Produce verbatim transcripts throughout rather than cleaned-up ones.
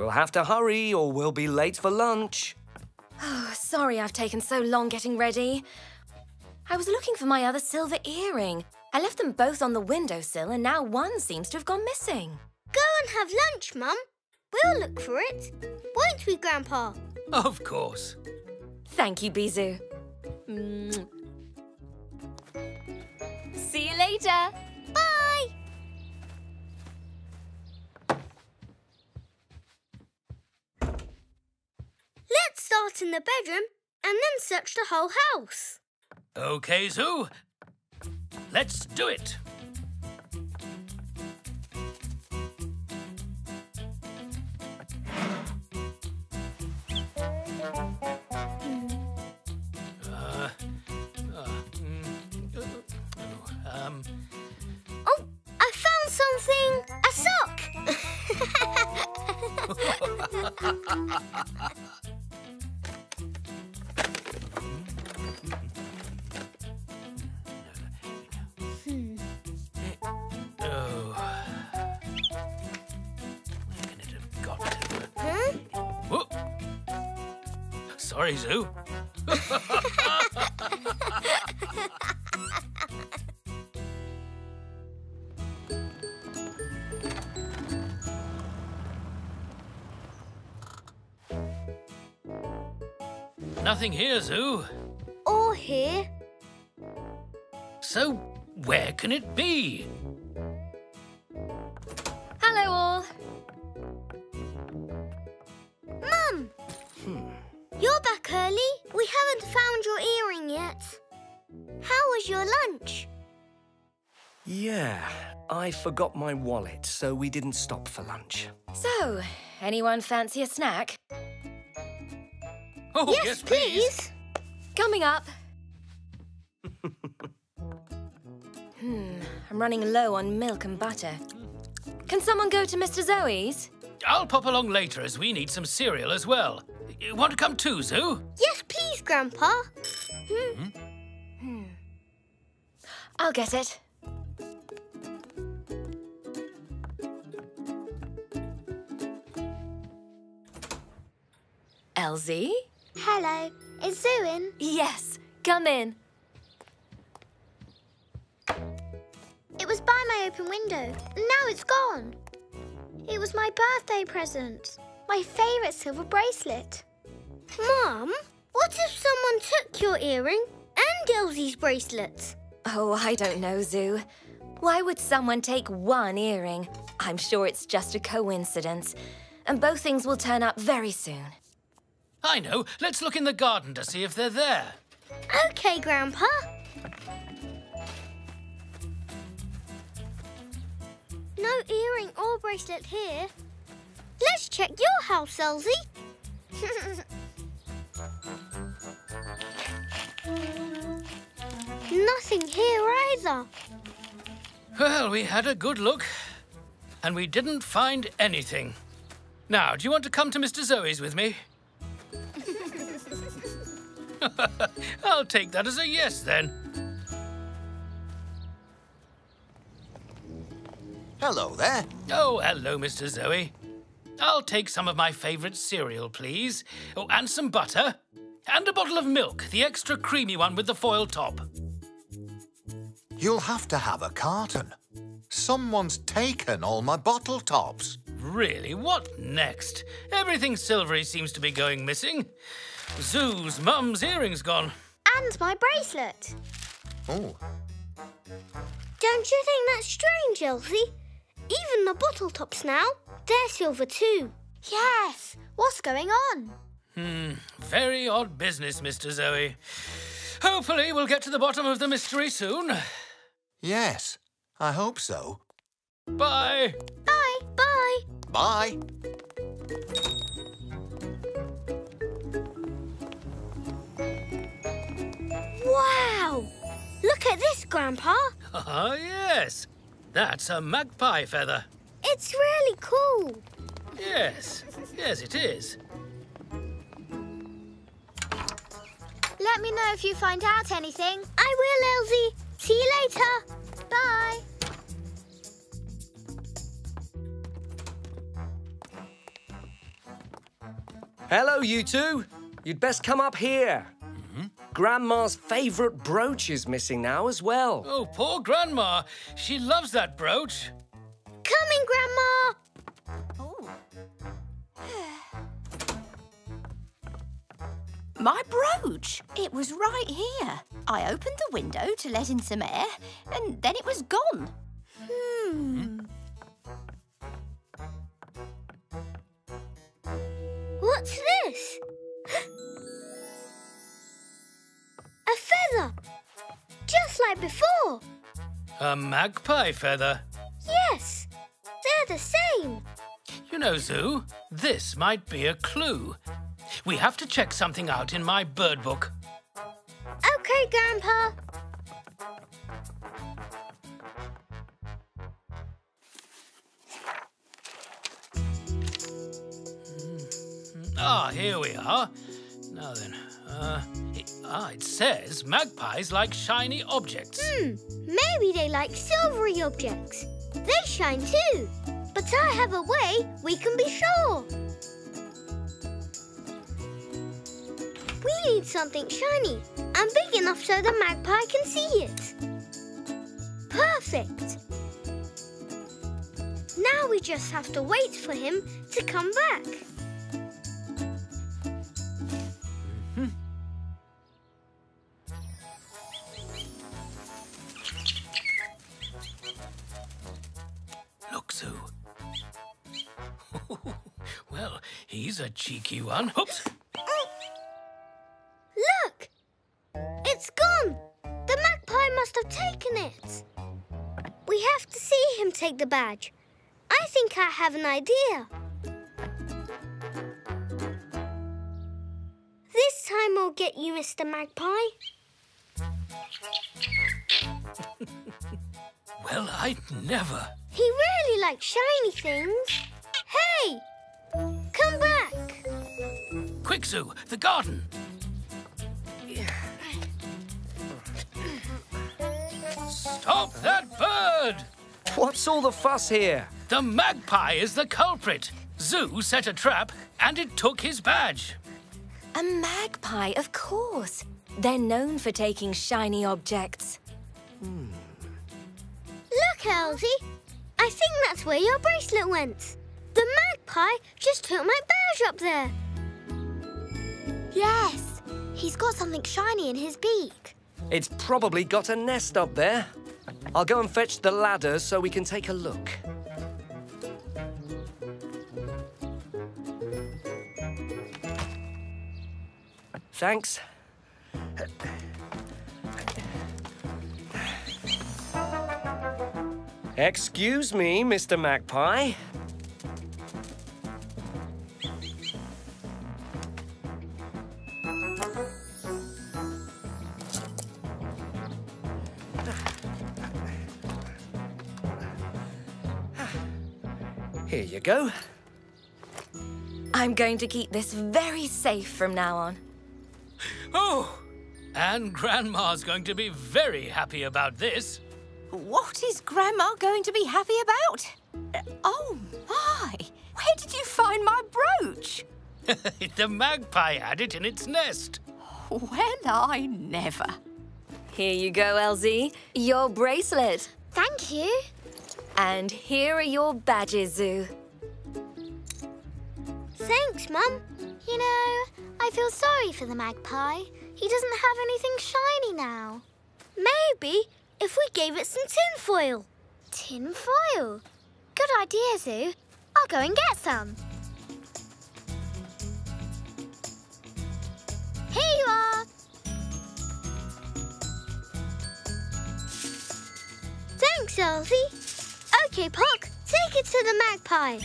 We'll have to hurry or we'll be late for lunch. Oh, sorry I've taken so long getting ready. I was looking for my other silver earring. I left them both on the windowsill and now one seems to have gone missing. Go and have lunch, Mum. We'll look for it. Won't we, Grandpa? Of course. Thank you, Bisou. Mm. See you later. Bye. Let's start in the bedroom and then search the whole house. Okay, Zou. Let's do it. Sorry, Zou. Nothing here, Zou. Or here. So, where can it be? Hello, all. Mum! Hmm. You're back early. We haven't found your earring yet. How was your lunch? Yeah, I forgot my wallet, so we didn't stop for lunch. So, anyone fancy a snack? Oh, yes, yes please. please. Coming up. hmm, I'm running low on milk and butter. Can someone go to Mister Zoe's? I'll pop along later as we need some cereal as well. You want to come too, Zou? Yes, please, Grandpa. Hmm. Hmm. I'll get it. Elzee? Hello. Is Zou in? Yes. Come in. It was by my open window, and now it's gone. It was my birthday present. My favourite silver bracelet. Mum, what if someone took your earring and Elzee's bracelet? Oh, I don't know, Zou. Why would someone take one earring? I'm sure it's just a coincidence. And both things will turn up very soon. I know. Let's look in the garden to see if they're there. OK, Grandpa. No earring or bracelet here. Let's check your house, Elzee. Nothing here either. Well, we had a good look, and we didn't find anything. Now, do you want to come to Mister Zoe's with me? I'll take that as a yes, then. Hello there. Oh, hello, Mister Zoe. I'll take some of my favourite cereal, please. Oh, and some butter. And a bottle of milk, the extra creamy one with the foil top. You'll have to have a carton. Someone's taken all my bottle tops. Really? What next? Everything silvery seems to be going missing. Zoo's mum's earring's gone. And my bracelet. Oh. Don't you think that's strange, Elzee? Even the bottle tops now. They're silver too. Yes. What's going on? Hmm. Very odd business, Mister Zoe. Hopefully we'll get to the bottom of the mystery soon. Yes. I hope so. Bye. Bye. Bye. Bye. Wow! Look at this, Grandpa. Oh, yes. That's a magpie feather. It's really cool. Yes. Yes, it is. Let me know if you find out anything. I will, Elzee. See you later. Bye. Hello, you two. You'd best come up here. Mm-hmm. Grandma's favourite brooch is missing now as well. Oh, poor Grandma. She loves that brooch. Coming, Grandma. Oh. My brooch. It was right here. I opened the window to let in some air, and then it was gone. Hmm. What's this? A feather! Just like before! A magpie feather? Yes! They're the same! You know, Zou, this might be a clue. We have to check something out in my bird book. OK, Grandpa. Ah, here we are. Now then, uh, it, ah, it says magpies like shiny objects. Hmm, maybe they like silvery objects. They shine too. But I have a way we can be sure. We need something shiny and big enough so the magpie can see it. Perfect. Now we just have to wait for him to come back. Well, he's a cheeky one. Oops. Look! It's gone! The magpie must have taken it. We have to see him take the badge. I think I have an idea. This time I'll get you, Mister Magpie. Well, I'd never. He really likes shiny things. Hey! Come back! Quick, Zou, the garden! Stop that bird! What's all the fuss here? The magpie is the culprit. Zou set a trap and it took his badge. A magpie, of course. They're known for taking shiny objects. Hmm. Look, Elzee. I think that's where your bracelet went. The magpie just took my badge up there. Yes, he's got something shiny in his beak. It's probably got a nest up there. I'll go and fetch the ladder so we can take a look. Thanks. Excuse me, Mister Magpie. Here you go. I'm going to keep this very safe from now on. Oh! And Grandma's going to be very happy about this. What is Grandma going to be happy about? Uh, oh, my! Where did you find my brooch? The magpie had it in its nest. Well, I never. Here you go, Elzee. Your bracelet. Thank you. And here are your badges, Zou. Thanks, Mum. You know, I feel sorry for the magpie. He doesn't have anything shiny now. Maybe if we gave it some tin foil. Tin foil? Good idea, Zou. I'll go and get some. Here you are. Thanks, Elzee. OK, Pock, take it to the magpie.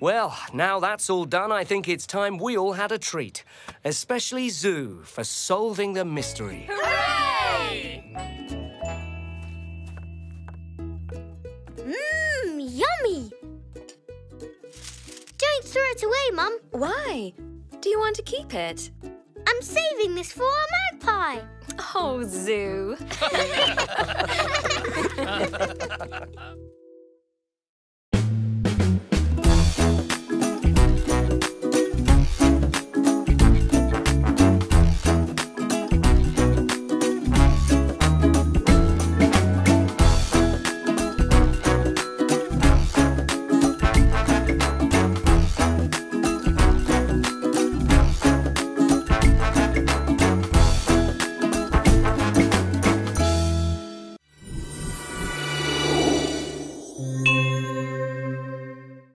Well, now that's all done, I think it's time we all had a treat. Especially Zou for solving the mystery. Hooray! Mm. Throw it away, Mum. Why? Do you want to keep it? I'm saving this for our magpie. Oh, Zoo.